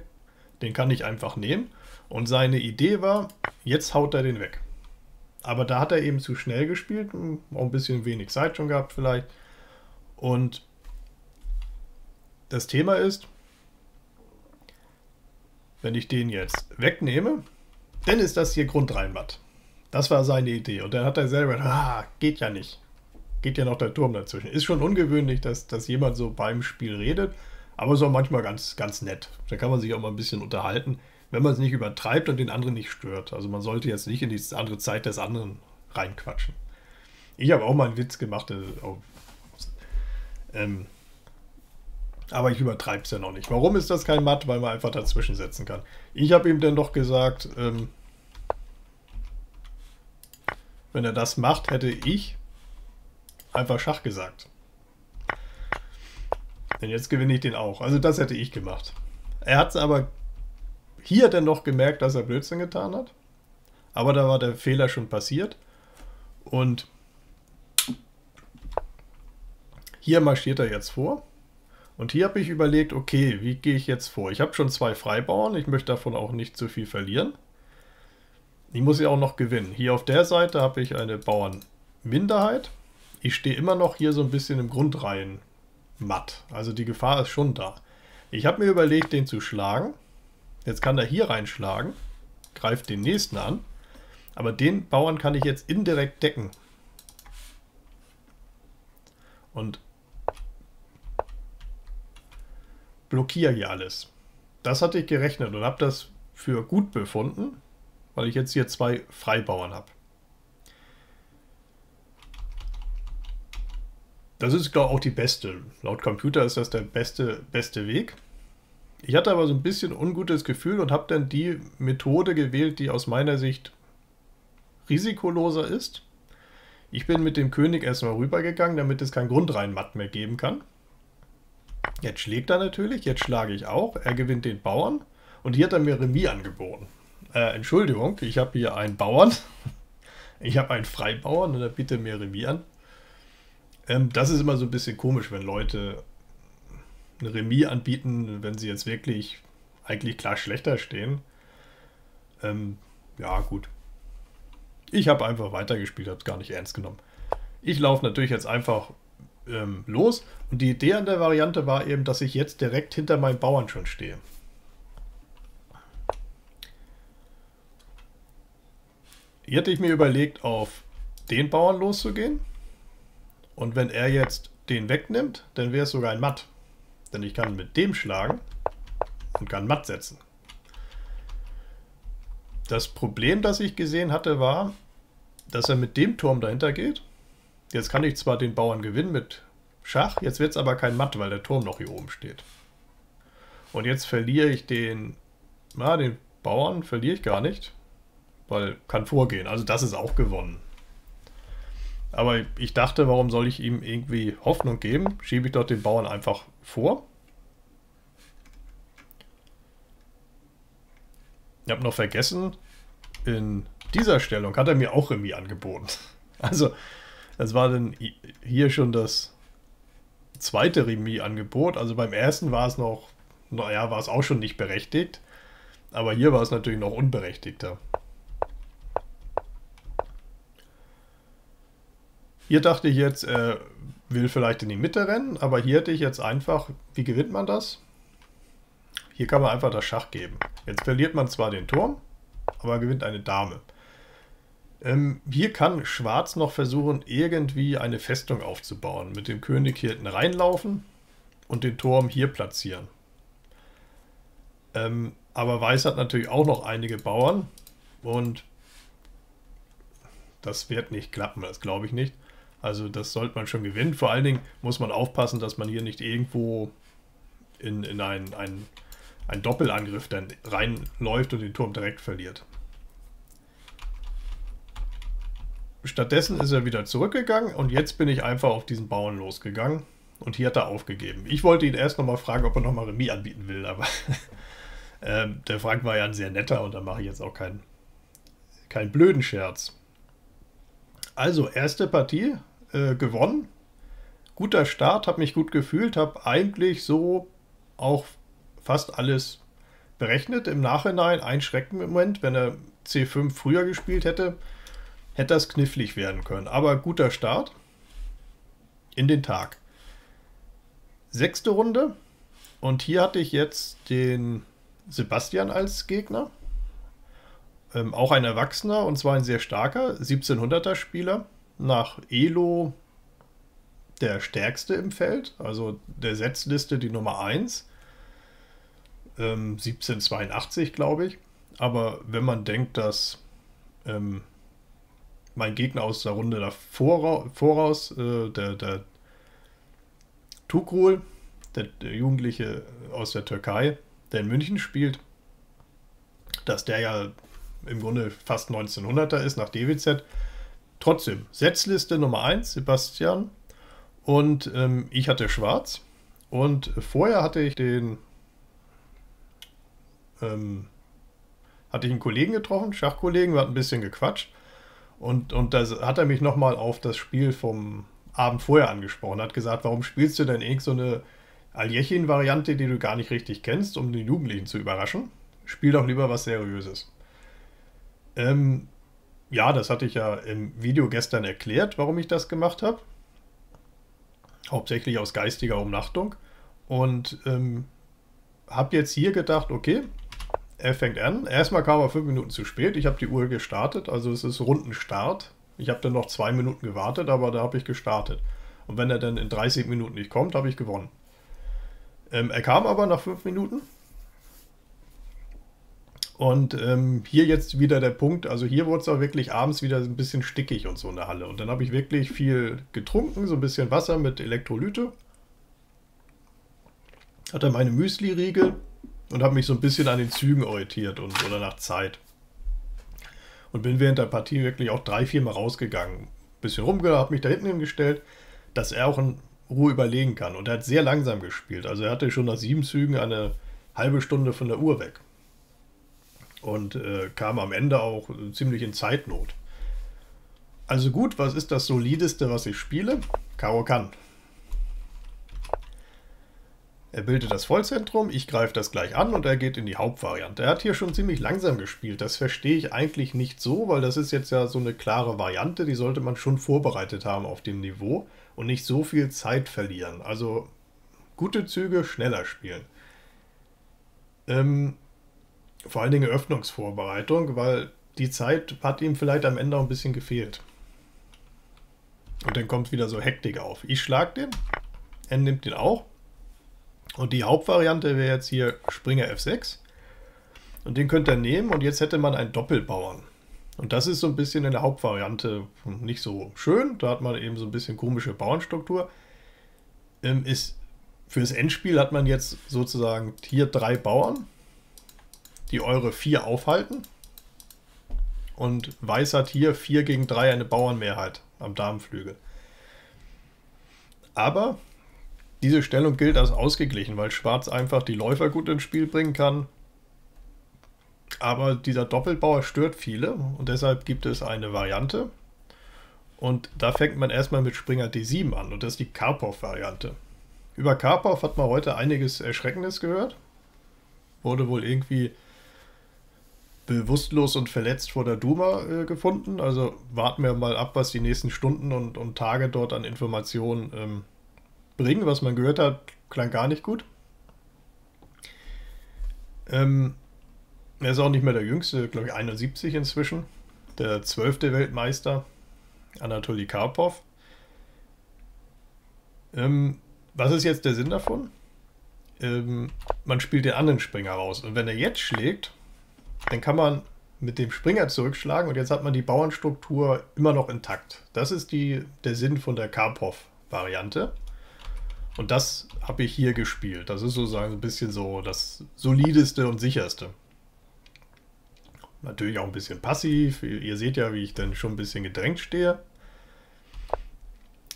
den kann ich einfach nehmen. Und seine Idee war, jetzt haut er den weg. Aber da hat er eben zu schnell gespielt, auch ein bisschen wenig Zeit schon gehabt vielleicht. Und das Thema ist, wenn ich den jetzt wegnehme, dann ist das hier Grundreinmatt. Das war seine Idee. Und dann hat er selber gedacht, ah, geht ja nicht. Geht ja noch der Turm dazwischen. Ist schon ungewöhnlich, dass, dass jemand so beim Spiel redet, aber ist auch manchmal ganz, ganz nett. Da kann man sich auch mal ein bisschen unterhalten, wenn man es nicht übertreibt und den anderen nicht stört. Also man sollte jetzt nicht in die andere Zeit des anderen reinquatschen. Ich habe auch mal einen Witz gemacht, äh, auf, ähm, aber ich übertreibe es ja noch nicht. Warum ist das kein Matt? Weil man einfach dazwischen setzen kann. Ich habe ihm dann doch gesagt, ähm, wenn er das macht, hätte ich einfach Schach gesagt. Denn jetzt gewinne ich den auch. Also das hätte ich gemacht. Er hat es aber hier dann noch gemerkt, dass er Blödsinn getan hat. Aber da war der Fehler schon passiert. Und hier marschiert er jetzt vor. Und hier habe ich überlegt, okay, wie gehe ich jetzt vor? Ich habe schon zwei Freibauern. Ich möchte davon auch nicht zu viel verlieren. Ich muss ja auch noch gewinnen. Hier auf der Seite habe ich eine Bauernminderheit. Ich stehe immer noch hier so ein bisschen im Grundreihen matt. Also die Gefahr ist schon da. Ich habe mir überlegt, den zu schlagen. Jetzt kann er hier reinschlagen, greift den nächsten an. Aber den Bauern kann ich jetzt indirekt decken. Und blockiere hier alles. Das hatte ich gerechnet und habe das für gut befunden, weil ich jetzt hier zwei Freibauern habe. Das ist, glaube ich, auch die beste. Laut Computer ist das der beste, beste Weg. Ich hatte aber so ein bisschen ungutes Gefühl und habe dann die Methode gewählt, die aus meiner Sicht risikoloser ist. Ich bin mit dem König erstmal rübergegangen, damit es kein Grundreinmatt mehr geben kann. Jetzt schlägt er natürlich, jetzt schlage ich auch. Er gewinnt den Bauern und hier hat er mir Remis angeboten. Äh, Entschuldigung, ich habe hier einen Bauern. Ich habe einen Freibauern und er bietet mir Remis an. Das ist immer so ein bisschen komisch, wenn Leute eine Remis anbieten, wenn sie jetzt wirklich eigentlich klar schlechter stehen. Ähm, ja, gut. Ich habe einfach weitergespielt, habe es gar nicht ernst genommen. Ich laufe natürlich jetzt einfach ähm, los. Und die Idee an der Variante war eben, dass ich jetzt direkt hinter meinen Bauern schon stehe. Hier hätte ich mir überlegt, auf den Bauern loszugehen. Und wenn er jetzt den wegnimmt, dann wäre es sogar ein Matt. Denn ich kann mit dem schlagen und kann Matt setzen. Das Problem, das ich gesehen hatte, war, dass er mit dem Turm dahinter geht. Jetzt kann ich zwar den Bauern gewinnen mit Schach, jetzt wird es aber kein Matt, weil der Turm noch hier oben steht. Und jetzt verliere ich den, na, den Bauern verliere ich gar nicht, weil kann vorgehen. Also das ist auch gewonnen. Aber ich dachte, warum soll ich ihm irgendwie Hoffnung geben? Schiebe ich doch den Bauern einfach vor. Ich habe noch vergessen, in dieser Stellung hat er mir auch Remis angeboten. Also das war dann hier schon das zweite Remis-Angebot. Also beim ersten war es noch, naja, war es auch schon nicht berechtigt. Aber hier war es natürlich noch unberechtigter. Hier dachte ich jetzt, er will vielleicht in die Mitte rennen, aber hier hätte ich jetzt einfach, wie gewinnt man das? Hier kann man einfach das Schach geben. Jetzt verliert man zwar den Turm, aber gewinnt eine Dame. Ähm, hier kann Schwarz noch versuchen, irgendwie eine Festung aufzubauen. Mit dem König hier hinten reinlaufen und den Turm hier platzieren. Ähm, aber Weiß hat natürlich auch noch einige Bauern und das wird nicht klappen, das glaube ich nicht. Also das sollte man schon gewinnen. Vor allen Dingen muss man aufpassen, dass man hier nicht irgendwo in, in einen, einen, einen Doppelangriff dann reinläuft und den Turm direkt verliert. Stattdessen ist er wieder zurückgegangen und jetzt bin ich einfach auf diesen Bauern losgegangen und hier hat er aufgegeben. Ich wollte ihn erst nochmal fragen, ob er nochmal Remis anbieten will, aber ähm, der Frank war ja ein sehr netter und da mache ich jetzt auch keinen, keinen blöden Scherz. Also, erste Partie äh, gewonnen. Guter Start, habe mich gut gefühlt, habe eigentlich so auch fast alles berechnet. Im Nachhinein ein Schreckmoment, wenn er C fünf früher gespielt hätte, hätte das knifflig werden können. Aber guter Start in den Tag. Sechste Runde und hier hatte ich jetzt den Sebastian als Gegner. Ähm, auch ein Erwachsener, und zwar ein sehr starker, siebzehnhunderter-Spieler, nach Elo der stärkste im Feld, also der Setzliste die Nummer eins, ähm, siebzehnhundertzweiundachtzig, glaube ich. Aber wenn man denkt, dass ähm, mein Gegner aus der Runde davor, voraus, äh, der, der Tugrul, der, der Jugendliche aus der Türkei, der in München spielt, dass der ja im Grunde fast neunzehnhunderter ist nach D W Z. Trotzdem, Setzliste Nummer eins, Sebastian. Und ähm, ich hatte Schwarz. Und vorher hatte ich den ähm, hatte ich einen Kollegen getroffen, Schachkollegen, wir hatten ein bisschen gequatscht. Und, und da hat er mich nochmal auf das Spiel vom Abend vorher angesprochen. Er hat gesagt, warum spielst du denn irgend so eine Aljechin-Variante, die du gar nicht richtig kennst, um den Jugendlichen zu überraschen? Spiel doch lieber was Seriöses. Ähm, ja, das hatte ich ja im Video gestern erklärt, warum ich das gemacht habe. Hauptsächlich aus geistiger Umnachtung. Und ähm, habe jetzt hier gedacht, okay, er fängt an. Erstmal kam er fünf Minuten zu spät. Ich habe die Uhr gestartet, also es ist Rundenstart. Ich habe dann noch zwei Minuten gewartet, aber da habe ich gestartet. Und wenn er dann in dreißig Minuten nicht kommt, habe ich gewonnen. Ähm, er kam aber nach fünf Minuten. Und ähm, hier jetzt wieder der Punkt, also hier wurde es auch wirklich abends wieder ein bisschen stickig und so in der Halle. Und dann habe ich wirklich viel getrunken, so ein bisschen Wasser mit Elektrolyte. Hatte meine Müsli-Riegel und habe mich so ein bisschen an den Zügen orientiert und oder nach Zeit. Und bin während der Partie wirklich auch drei, vier Mal rausgegangen. Ein bisschen rumgegangen, habe mich da hinten hingestellt, dass er auch in Ruhe überlegen kann. Und er hat sehr langsam gespielt, also er hatte schon nach sieben Zügen eine halbe Stunde von der Uhr weg. Und äh, kam am Ende auch ziemlich in Zeitnot. Also gut, was ist das Solideste, was ich spiele? Caro-Kann. Er bildet das Vollzentrum, ich greife das gleich an und er geht in die Hauptvariante. Er hat hier schon ziemlich langsam gespielt, das verstehe ich eigentlich nicht so, weil das ist jetzt ja so eine klare Variante, die sollte man schon vorbereitet haben auf dem Niveau und nicht so viel Zeit verlieren. Also gute Züge, schneller spielen. Ähm, vor allen Dingen Öffnungsvorbereitung, weil die Zeit hat ihm vielleicht am Ende auch ein bisschen gefehlt. Und dann kommt wieder so Hektik auf. Ich schlag den, er nimmt den auch. Und die Hauptvariante wäre jetzt hier Springer F sechs. Und den könnte er nehmen und jetzt hätte man einen Doppelbauern. Und das ist so ein bisschen in der Hauptvariante nicht so schön. Da hat man eben so ein bisschen komische Bauernstruktur. Ähm, ist, fürs Endspiel hat man jetzt sozusagen hier drei Bauern, die eure vier aufhalten. Und Weiß hat hier vier gegen drei eine Bauernmehrheit am Damenflügel. Aber diese Stellung gilt als ausgeglichen, weil Schwarz einfach die Läufer gut ins Spiel bringen kann. Aber dieser Doppelbauer stört viele und deshalb gibt es eine Variante. Und da fängt man erstmal mit Springer D sieben an und das ist die Karpov-Variante. Über Karpov hat man heute einiges Erschreckendes gehört. Wurde wohl irgendwie bewusstlos und verletzt vor der Duma äh, gefunden. Also warten wir mal ab, was die nächsten Stunden und, und Tage dort an Informationen ähm, bringen. Was man gehört hat, klang gar nicht gut. Ähm, er ist auch nicht mehr der Jüngste, glaube ich einundsiebzig inzwischen. Der zwölfte Weltmeister, Anatoli Karpov. Ähm, was ist jetzt der Sinn davon? Ähm, man spielt den anderen Springer raus. Und wenn er jetzt schlägt, dann kann man mit dem Springer zurückschlagen und jetzt hat man die Bauernstruktur immer noch intakt. Das ist die, der Sinn von der Karpov-Variante. Und das habe ich hier gespielt. Das ist sozusagen ein bisschen so das solideste und sicherste. Natürlich auch ein bisschen passiv. Ihr seht ja, wie ich dann schon ein bisschen gedrängt stehe.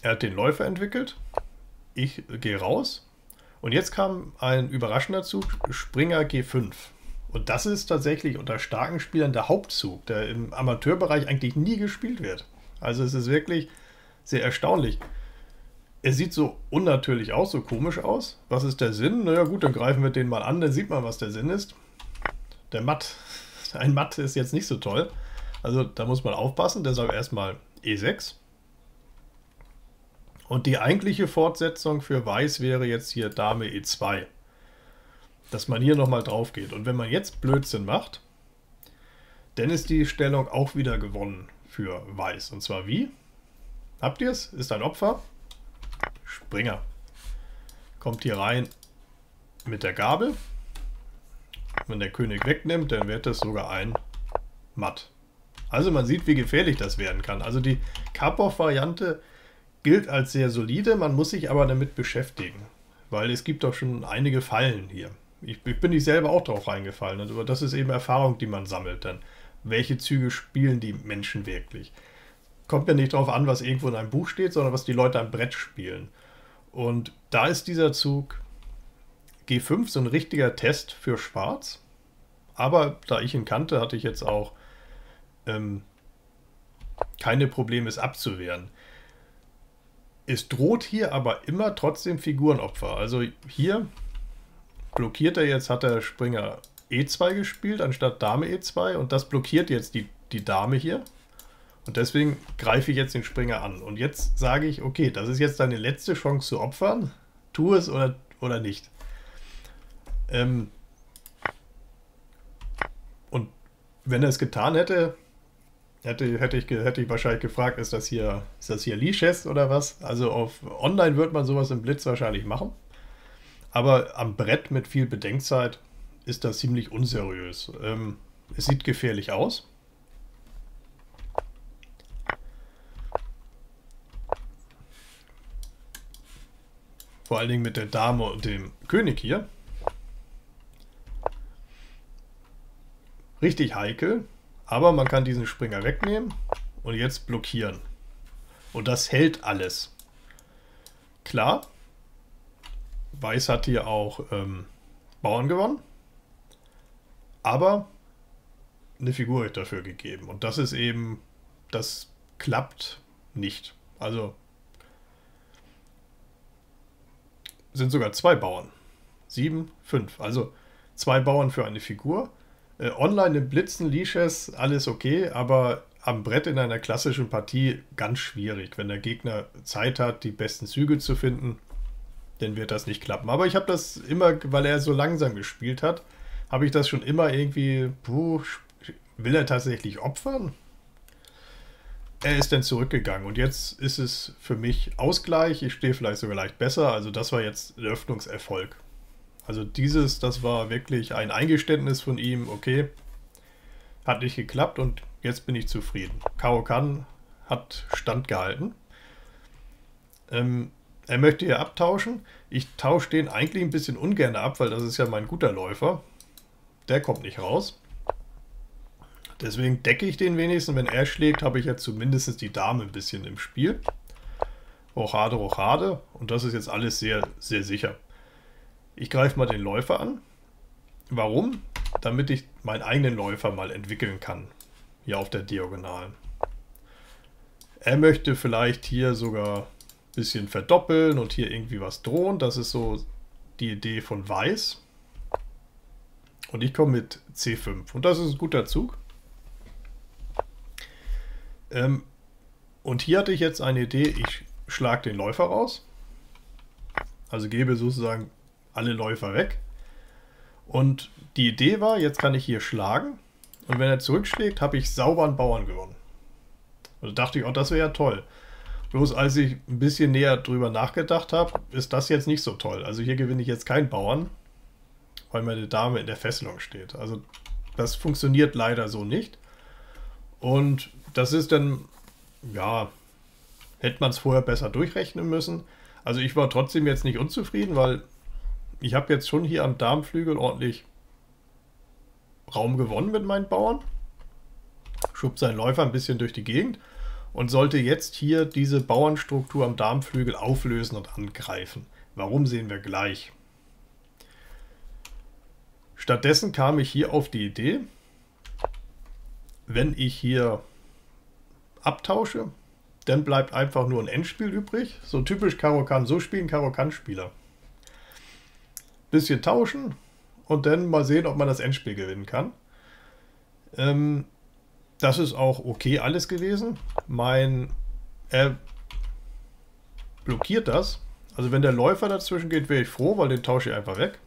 Er hat den Läufer entwickelt. Ich gehe raus. Und jetzt kam ein überraschender Zug, Springer G fünf. Und das ist tatsächlich unter starken Spielern der Hauptzug, der im Amateurbereich eigentlich nie gespielt wird. Also es ist wirklich sehr erstaunlich. Er sieht so unnatürlich aus, so komisch aus. Was ist der Sinn? Naja gut, dann greifen wir den mal an, dann sieht man, was der Sinn ist. Der Matt, ein Matt ist jetzt nicht so toll. Also da muss man aufpassen, deshalb erstmal E sechs. Und die eigentliche Fortsetzung für Weiß wäre jetzt hier Dame E zwei. Dass man hier nochmal drauf geht. Und wenn man jetzt Blödsinn macht, dann ist die Stellung auch wieder gewonnen für Weiß. Und zwar wie? Habt ihr es? Ist ein Opfer? Springer. Kommt hier rein mit der Gabel. Wenn der König wegnimmt, dann wird das sogar ein Matt. Also man sieht, wie gefährlich das werden kann. Also die Karpov-Variante gilt als sehr solide, man muss sich aber damit beschäftigen. Weil es gibt doch schon einige Fallen hier. Ich bin nicht selber auch drauf reingefallen, aber das ist eben Erfahrung, die man sammelt dann. Welche Züge spielen die Menschen wirklich? Kommt ja nicht darauf an, was irgendwo in einem Buch steht, sondern was die Leute am Brett spielen. Und da ist dieser Zug G fünf so ein richtiger Test für Schwarz. Aber da ich ihn kannte, hatte ich jetzt auch ähm, keine Probleme, es abzuwehren. Es droht hier aber immer trotzdem Figurenopfer. Also hier blockiert er jetzt, hat der Springer E zwei gespielt, anstatt Dame E zwei. Und das blockiert jetzt die, die Dame hier. Und deswegen greife ich jetzt den Springer an. Und jetzt sage ich, okay, das ist jetzt deine letzte Chance zu opfern. Tu es oder, oder nicht. Ähm Und wenn er es getan hätte, hätte, hätte, ich, hätte ich wahrscheinlich gefragt, ist das hier, ist das hier Lichess oder was? Also auf online wird man sowas im Blitz wahrscheinlich machen. Aber am Brett mit viel Bedenkzeit ist das ziemlich unseriös. Ähm, es sieht gefährlich aus. Vor allen Dingen mit der Dame und dem König hier. Richtig heikel, aber man kann diesen Springer wegnehmen und jetzt blockieren. Und das hält alles. Klar. Weiß hat hier auch ähm, Bauern gewonnen, aber eine Figur hat dafür gegeben. Und das ist eben, das klappt nicht. Also sind sogar zwei Bauern. sieben, fünf. Also zwei Bauern für eine Figur. Äh, online im Blitzen, Lichess, alles okay, aber am Brett in einer klassischen Partie ganz schwierig. Wenn der Gegner Zeit hat, die besten Züge zu finden, dann wird das nicht klappen. Aber ich habe das immer, weil er so langsam gespielt hat, habe ich das schon immer irgendwie, puh, will er tatsächlich opfern? Er ist dann zurückgegangen und jetzt ist es für mich Ausgleich. Ich stehe vielleicht sogar leicht besser. Also das war jetzt ein Eröffnungserfolg. Also dieses, das war wirklich ein Eingeständnis von ihm. Okay, hat nicht geklappt und jetzt bin ich zufrieden. Caro-Kann hat standgehalten. Ähm, er möchte hier abtauschen. Ich tausche den eigentlich ein bisschen ungern ab, weil das ist ja mein guter Läufer. Der kommt nicht raus. Deswegen decke ich den wenigstens. Wenn er schlägt, habe ich ja zumindest die Dame ein bisschen im Spiel. Rochade, Rochade. Und das ist jetzt alles sehr, sehr sicher. Ich greife mal den Läufer an. Warum? Damit ich meinen eigenen Läufer mal entwickeln kann. Hier auf der Diagonalen. Er möchte vielleicht hier sogar ein bisschen verdoppeln und hier irgendwie was drohen. Das ist so die Idee von Weiß. Und ich komme mit C fünf. Und das ist ein guter Zug. Ähm, und hier hatte ich jetzt eine Idee, ich schlage den Läufer raus. Also gebe sozusagen alle Läufer weg. Und die Idee war, jetzt kann ich hier schlagen. Und wenn er zurückschlägt, habe ich sauberen Bauern gewonnen. Und da dachte ich, oh, das wäre ja toll. Bloß als ich ein bisschen näher drüber nachgedacht habe, ist das jetzt nicht so toll. Also hier gewinne ich jetzt keinen Bauern, weil meine Dame in der Fesselung steht. Also das funktioniert leider so nicht. Und das ist dann, ja, hätte man es vorher besser durchrechnen müssen. Also ich war trotzdem jetzt nicht unzufrieden, weil ich habe jetzt schon hier am Damenflügel ordentlich Raum gewonnen mit meinen Bauern. Schub seinen Läufer ein bisschen durch die Gegend und sollte jetzt hier diese Bauernstruktur am Damenflügel auflösen und angreifen. Warum, sehen wir gleich. Stattdessen kam ich hier auf die Idee, wenn ich hier abtausche, dann bleibt einfach nur ein Endspiel übrig. So typisch Caro-Kann, so spielen Caro-Kann-Spieler. Bisschen tauschen und dann mal sehen, ob man das Endspiel gewinnen kann. Ähm, das ist auch okay alles gewesen. Mein, er blockiert das. Also wenn der Läufer dazwischen geht, wäre ich froh, weil den tausche ich einfach weg.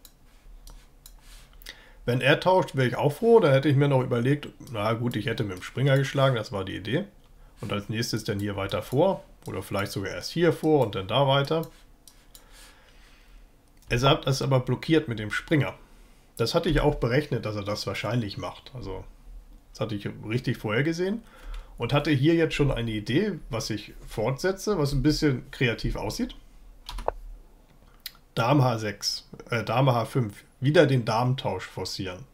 Wenn er tauscht, wäre ich auch froh. Da hätte ich mir noch überlegt, na gut, ich hätte mit dem Springer geschlagen, das war die Idee. Und als nächstes dann hier weiter vor. Oder vielleicht sogar erst hier vor und dann da weiter. Er hat es aber blockiert mit dem Springer. Das hatte ich auch berechnet, dass er das wahrscheinlich macht. Also das hatte ich richtig vorhergesehen. Und hatte hier jetzt schon eine Idee, was ich fortsetze, was ein bisschen kreativ aussieht. Dame H sechs, äh, Dame H fünf. Wieder den Damentausch forcieren.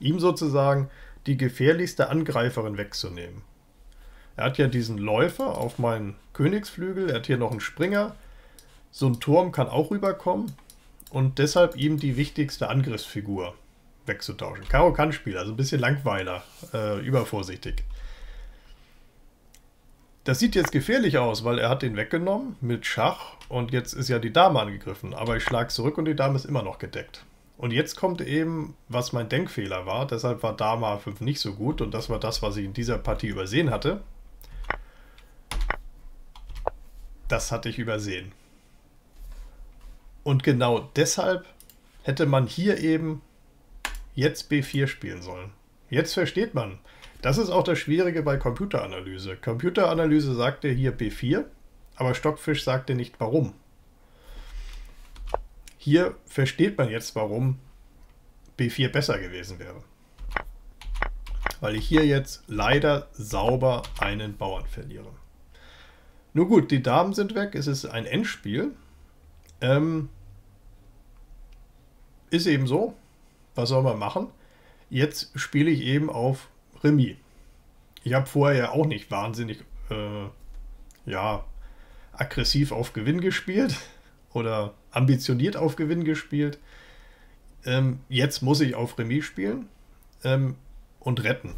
Ihm sozusagen die gefährlichste Angreiferin wegzunehmen. Er hat ja diesen Läufer auf meinen Königsflügel, er hat hier noch einen Springer. So ein Turm kann auch rüberkommen und deshalb ihm die wichtigste Angriffsfigur wegzutauschen. Caro-Kann-Spiel, also ein bisschen langweiler, äh, übervorsichtig. Das sieht jetzt gefährlich aus, weil er hat den weggenommen mit Schach und jetzt ist ja die Dame angegriffen, aber ich schlage zurück und die Dame ist immer noch gedeckt. Und jetzt kommt eben, was mein Denkfehler war, deshalb war Dame H fünf nicht so gut und das war das, was ich in dieser Partie übersehen hatte. Das hatte ich übersehen. Und genau deshalb hätte man hier eben jetzt B vier spielen sollen. Jetzt versteht man. Das ist auch das Schwierige bei Computeranalyse. Computeranalyse sagt dir hier B vier, aber Stockfisch sagt dir nicht warum. Hier versteht man jetzt, warum B vier besser gewesen wäre. Weil ich hier jetzt leider sauber einen Bauern verliere. Nun gut, die Damen sind weg, es ist ein Endspiel. Ähm, ist eben so, was soll man machen? Jetzt spiele ich eben auf Remis. Ich habe vorher ja auch nicht wahnsinnig äh, ja, aggressiv auf Gewinn gespielt oder ambitioniert auf Gewinn gespielt. Ähm, jetzt muss ich auf Remis spielen ähm, und retten.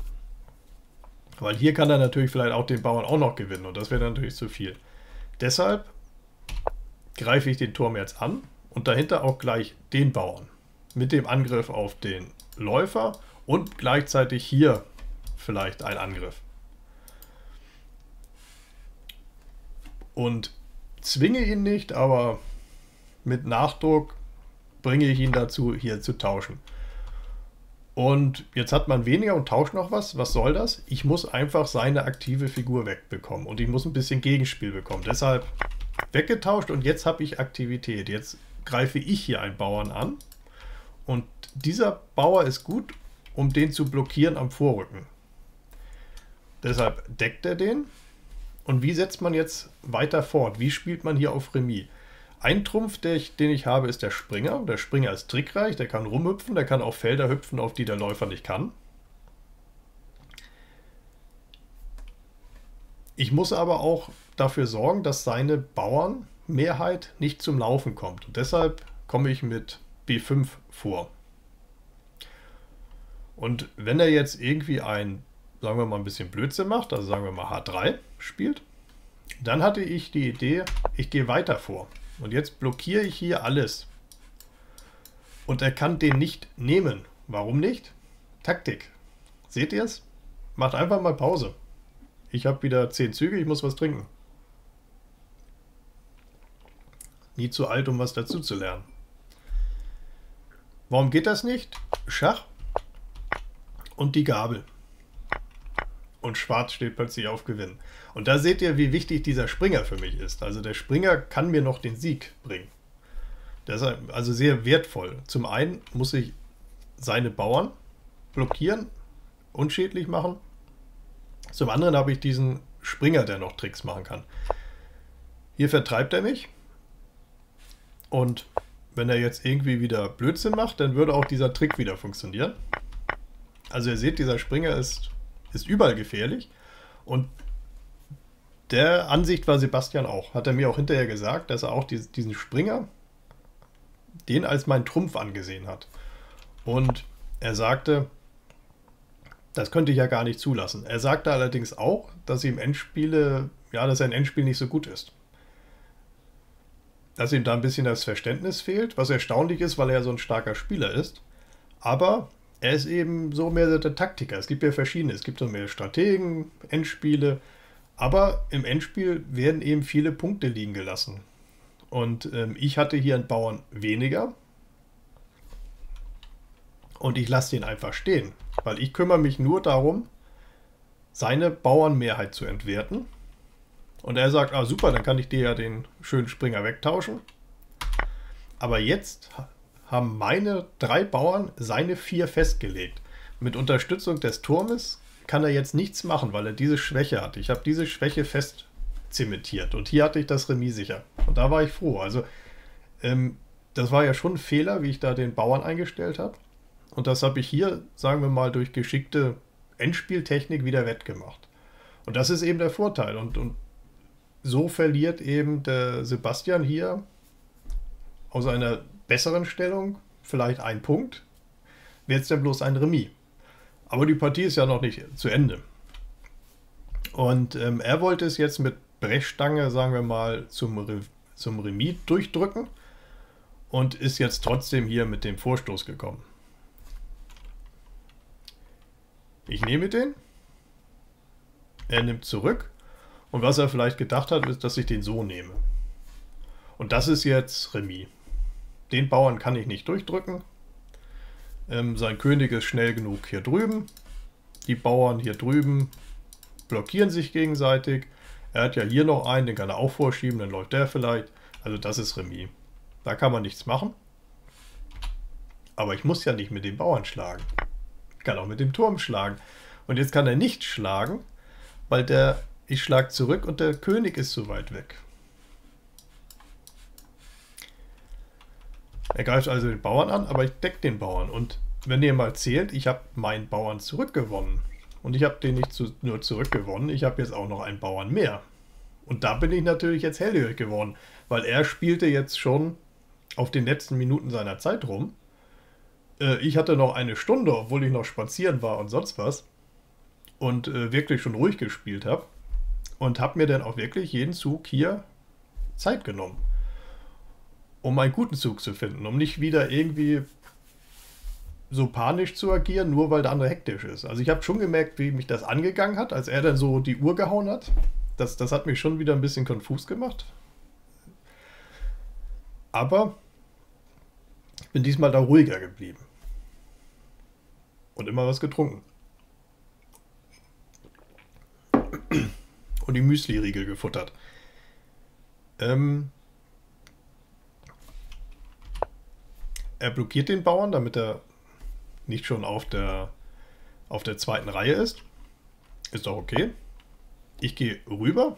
Weil hier kann er natürlich vielleicht auch den Bauern auch noch gewinnen und das wäre natürlich zu viel. Deshalb greife ich den Turm jetzt an und dahinter auch gleich den Bauern. mit dem Angriff auf den Läufer und gleichzeitig hier vielleicht ein Angriff. Und zwinge ihn nicht, aber mit Nachdruck bringe ich ihn dazu, hier zu tauschen. Und jetzt hat man weniger und tauscht noch was. Was soll das? Ich muss einfach seine aktive Figur wegbekommen und ich muss ein bisschen Gegenspiel bekommen. Deshalb weggetauscht und jetzt habe ich Aktivität. Jetzt greife ich hier einen Bauern an und dieser Bauer ist gut, um den zu blockieren am Vorrücken. Deshalb deckt er den. Und wie setzt man jetzt weiter fort? Wie spielt man hier auf Remis? Ein Trumpf, den ich, den ich habe, ist der Springer. Der Springer ist trickreich, der kann rumhüpfen, der kann auf Felder hüpfen, auf die der Läufer nicht kann. Ich muss aber auch dafür sorgen, dass seine Bauernmehrheit nicht zum Laufen kommt. Und deshalb komme ich mit B fünf vor. Und wenn er jetzt irgendwie ein, sagen wir mal, ein bisschen Blödsinn macht, also sagen wir mal H drei spielt, dann hatte ich die Idee, ich gehe weiter vor. Und jetzt blockiere ich hier alles. Und er kann den nicht nehmen. Warum nicht? Taktik. Seht ihr es? Macht einfach mal Pause. Ich habe wieder zehn Züge, ich muss was trinken. Nie zu alt, um was dazu zu lernen. Warum geht das nicht? Schach und die Gabel. Und Schwarz steht plötzlich auf Gewinn. Und da seht ihr, wie wichtig dieser Springer für mich ist. Also der Springer kann mir noch den Sieg bringen. Das ist also sehr wertvoll. Zum einen muss ich seine Bauern blockieren, unschädlich machen. Zum anderen habe ich diesen Springer, der noch Tricks machen kann. Hier vertreibt er mich. Und wenn er jetzt irgendwie wieder Blödsinn macht, dann würde auch dieser Trick wieder funktionieren. Also ihr seht, dieser Springer ist... ist überall gefährlich und der Ansicht war Sebastian auch. Hat er mir auch hinterher gesagt, dass er auch diesen Springer, den als meinen Trumpf angesehen hat. Und er sagte, das könnte ich ja gar nicht zulassen. Er sagte allerdings auch, dass ihm Endspiele, ja, dass sein Endspiel nicht so gut ist. Dass ihm da ein bisschen das Verständnis fehlt, was erstaunlich ist, weil er so ein starker Spieler ist. Aber er ist eben so mehr der Taktiker. Es gibt ja verschiedene. Es gibt so mehr Strategen, Endspiele. Aber im Endspiel werden eben viele Punkte liegen gelassen. Und ähm, ich hatte hier einen Bauern weniger. Und ich lasse den einfach stehen. Weil ich kümmere mich nur darum, seine Bauernmehrheit zu entwerten. Und er sagt, ah super, dann kann ich dir ja den schönen Springer wegtauschen. Aber jetzt haben meine drei Bauern seine vier festgelegt. Mit Unterstützung des Turmes kann er jetzt nichts machen, weil er diese Schwäche hat. Ich habe diese Schwäche fest zementiert und hier hatte ich das Remis sicher. Und da war ich froh. Also ähm, das war ja schon ein Fehler, wie ich da den Bauern eingestellt habe. Und das habe ich hier, sagen wir mal, durch geschickte Endspieltechnik wieder wettgemacht. Und das ist eben der Vorteil. Und, und so verliert eben der Sebastian hier aus einer besseren Stellung vielleicht ein Punkt, wäre es dann bloß ein Remis. Aber die Partie ist ja noch nicht zu Ende. Und ähm, er wollte es jetzt mit Brechstange, sagen wir mal, zum, Re zum Remis durchdrücken und ist jetzt trotzdem hier mit dem Vorstoß gekommen. Ich nehme den. Er nimmt zurück. Und was er vielleicht gedacht hat, ist, dass ich den so nehme. Und das ist jetzt Remis. Den Bauern kann ich nicht durchdrücken. Ähm, sein König ist schnell genug hier drüben. Die Bauern hier drüben blockieren sich gegenseitig. Er hat ja hier noch einen, den kann er auch vorschieben, dann läuft der vielleicht. Also das ist Remis. Da kann man nichts machen. Aber ich muss ja nicht mit den Bauern schlagen. Ich kann auch mit dem Turm schlagen. Und jetzt kann er nicht schlagen, weil der, ich schlage zurück und der König ist zu weit weg. Er greift also den Bauern an, aber ich decke den Bauern. Und wenn ihr mal zählt, ich habe meinen Bauern zurückgewonnen. Und ich habe den nicht zu, nur zurückgewonnen, ich habe jetzt auch noch einen Bauern mehr. Und da bin ich natürlich jetzt hellhörig geworden, weil er spielte jetzt schon auf den letzten Minuten seiner Zeit rum. Äh, ich hatte noch eine Stunde, obwohl ich noch spazieren war und sonst was. Und äh, wirklich schon ruhig gespielt habe. Und habe mir dann auch wirklich jeden Zug hier Zeit genommen, um einen guten Zug zu finden, um nicht wieder irgendwie so panisch zu agieren, nur weil der andere hektisch ist. Also ich habe schon gemerkt, wie mich das angegangen hat, als er dann so die Uhr gehauen hat. Das, das hat mich schon wieder ein bisschen konfus gemacht. Aber ich bin diesmal da ruhiger geblieben. Und immer was getrunken. Und die Müsli-Riegel gefuttert. Ähm, er blockiert den Bauern, damit er nicht schon auf der, auf der zweiten Reihe ist. Ist auch okay. Ich gehe rüber,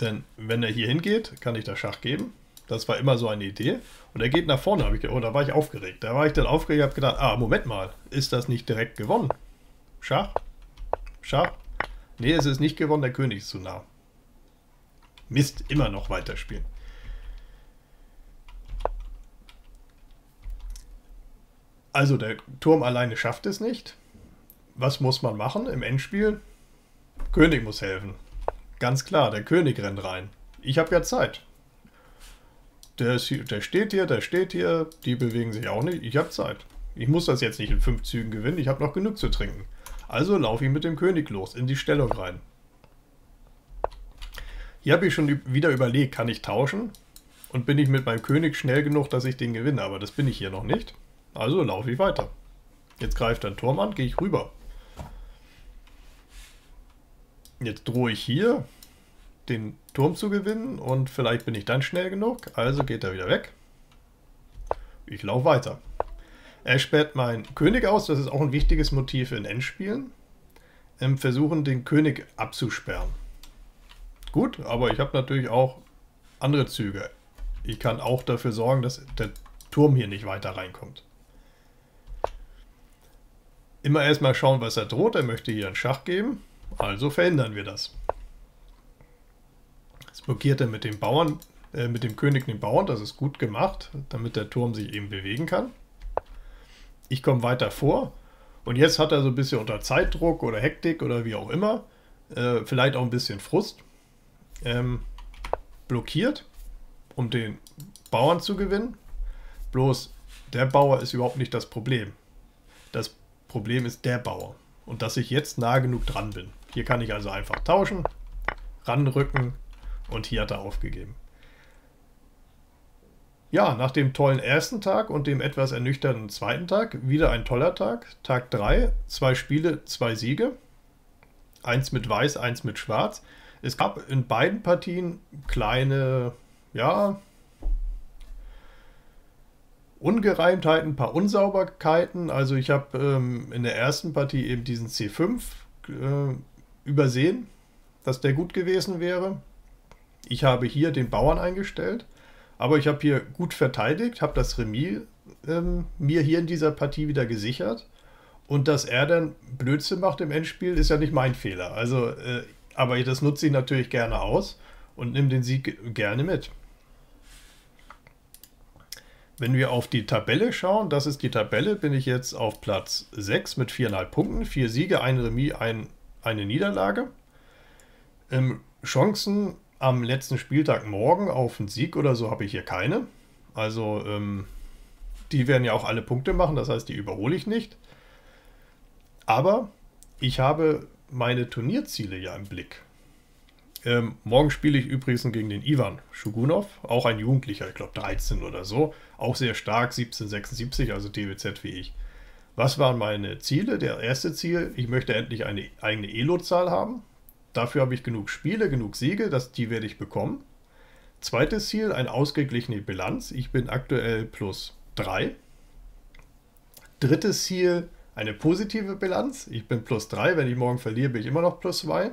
denn wenn er hier hingeht, kann ich das Schach geben. Das war immer so eine Idee. Und er geht nach vorne, habe ich gedacht, oh, da war ich aufgeregt. Da war ich dann aufgeregt, habe gedacht, ah, Moment mal, ist das nicht direkt gewonnen? Schach? Schach? Nee, es ist nicht gewonnen, der König ist zu nah. Mist, immer noch weiterspielen. Also der Turm alleine schafft es nicht. Was muss man machen im Endspiel? König muss helfen. Ganz klar, der König rennt rein. Ich habe ja Zeit. Der, ist hier, der steht hier, der steht hier, die bewegen sich auch nicht. Ich habe Zeit. Ich muss das jetzt nicht in fünf Zügen gewinnen, ich habe noch genug zu trinken. Also laufe ich mit dem König los, in die Stellung rein. Hier habe ich schon wieder überlegt, kann ich tauschen? Und bin ich mit meinem König schnell genug, dass ich den gewinne? Aber das bin ich hier noch nicht. Also laufe ich weiter. Jetzt greift ein Turm an, gehe ich rüber. Jetzt drohe ich hier, den Turm zu gewinnen und vielleicht bin ich dann schnell genug. Also geht er wieder weg. Ich laufe weiter. Er sperrt meinen König aus, das ist auch ein wichtiges Motiv in Endspielen. Ähm, versuchen, den König abzusperren. Gut, aber ich habe natürlich auch andere Züge. Ich kann auch dafür sorgen, dass der Turm hier nicht weiter reinkommt. Immer erstmal schauen, was er droht. Er möchte hier einen Schach geben, also verändern wir das. Jetzt blockiert er mit dem Bauern, äh, mit dem König den Bauern, das ist gut gemacht, damit der Turm sich eben bewegen kann. Ich komme weiter vor und jetzt hat er so ein bisschen unter Zeitdruck oder Hektik oder wie auch immer, äh, vielleicht auch ein bisschen Frust, ähm, blockiert, um den Bauern zu gewinnen. Bloß der Bauer ist überhaupt nicht das Problem. Das Problem ist der Bauer und dass ich jetzt nah genug dran bin. Hier kann ich also einfach tauschen, ranrücken und hier hat er aufgegeben. Ja, nach dem tollen ersten Tag und dem etwas ernüchternden zweiten Tag, wieder ein toller Tag. Tag drei, zwei Spiele, zwei Siege. Eins mit Weiß, eins mit Schwarz. Es gab in beiden Partien kleine, ja, Ungereimtheiten, ein paar Unsauberkeiten. Also ich habe ähm, in der ersten Partie eben diesen C fünf äh, übersehen, dass der gut gewesen wäre. Ich habe hier den Bauern eingestellt. Aber ich habe hier gut verteidigt, habe das Remis ähm, mir hier in dieser Partie wieder gesichert. Und dass er dann Blödsinn macht im Endspiel, ist ja nicht mein Fehler. Also, äh, aber das nutze ich natürlich gerne aus und nehme den Sieg gerne mit. Wenn wir auf die Tabelle schauen, das ist die Tabelle, bin ich jetzt auf Platz sechs mit viereinhalb Punkten. Vier Siege, ein Remis, ein, eine Niederlage. Ähm, Chancen am letzten Spieltag morgen auf einen Sieg oder so habe ich hier keine. Also ähm, die werden ja auch alle Punkte machen, das heißt, die überhole ich nicht. Aber ich habe meine Turnierziele ja im Blick. Ähm, morgen spiele ich übrigens gegen den Ivan Shugunov, auch ein Jugendlicher, ich glaube dreizehn oder so. Auch sehr stark, siebzehn Komma sechsundsiebzig, also D W Z wie ich. Was waren meine Ziele? Der erste Ziel, ich möchte endlich eine eigene Elo-Zahl haben. Dafür habe ich genug Spiele, genug Siege, dass die werde ich bekommen. Zweites Ziel, eine ausgeglichene Bilanz. Ich bin aktuell plus drei. Drittes Ziel, eine positive Bilanz. Ich bin plus drei, wenn ich morgen verliere, bin ich immer noch plus zwei.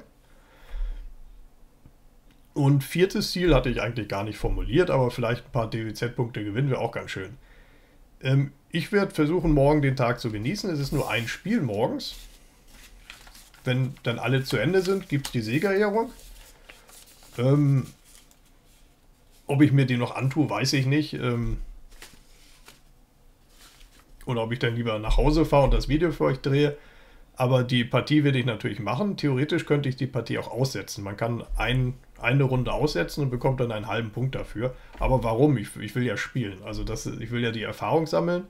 Und viertes Ziel hatte ich eigentlich gar nicht formuliert, aber vielleicht ein paar D W Z-Punkte gewinnen wäre auch ganz schön. Ähm, ich werde versuchen, morgen den Tag zu genießen. Es ist nur ein Spiel morgens. Wenn dann alle zu Ende sind, gibt es die Siegerehrung. Ähm, ob ich mir die noch antue, weiß ich nicht. Ähm, oder ob ich dann lieber nach Hause fahre und das Video für euch drehe. Aber die Partie werde ich natürlich machen. Theoretisch könnte ich die Partie auch aussetzen. Man kann ein, eine Runde aussetzen und bekommt dann einen halben Punkt dafür. Aber warum? Ich, ich will ja spielen. Also das, ich will ja die Erfahrung sammeln.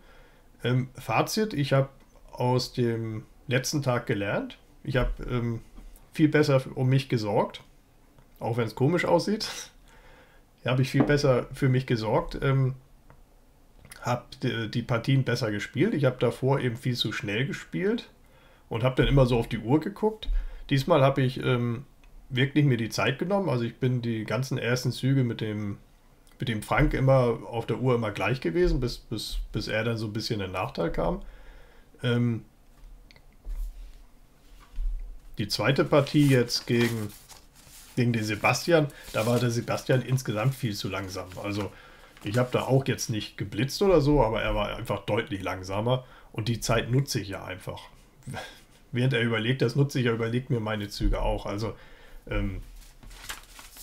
Ähm, Fazit, ich habe aus dem letzten Tag gelernt. Ich habe ähm, viel besser um mich gesorgt, auch wenn es komisch aussieht. Habe ich viel besser für mich gesorgt, ähm, habe die, die Partien besser gespielt. Ich habe davor eben viel zu schnell gespielt und habe dann immer so auf die Uhr geguckt. Diesmal habe ich ähm, wirklich mir die Zeit genommen. Also ich bin die ganzen ersten Züge mit dem, mit dem Frank immer auf der Uhr immer gleich gewesen, bis, bis, bis er dann so ein bisschen in den Nachteil kam. Ähm, die zweite Partie jetzt gegen... gegen den Sebastian, da war der Sebastian insgesamt viel zu langsam. Also ich habe da auch jetzt nicht geblitzt oder so, aber er war einfach deutlich langsamer und die Zeit nutze ich ja einfach. Während er überlegt, das nutze ich ja, überlegt mir meine Züge auch. Also ähm,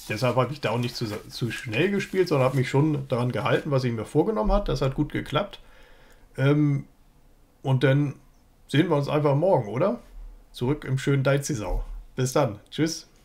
deshalb habe ich da auch nicht zu, zu schnell gespielt, sondern habe mich schon daran gehalten, was ich mir vorgenommen habe. Das hat gut geklappt. Ähm, und dann sehen wir uns einfach morgen, oder? Zurück im schönen Deizisau. Bis dann. Tschüss.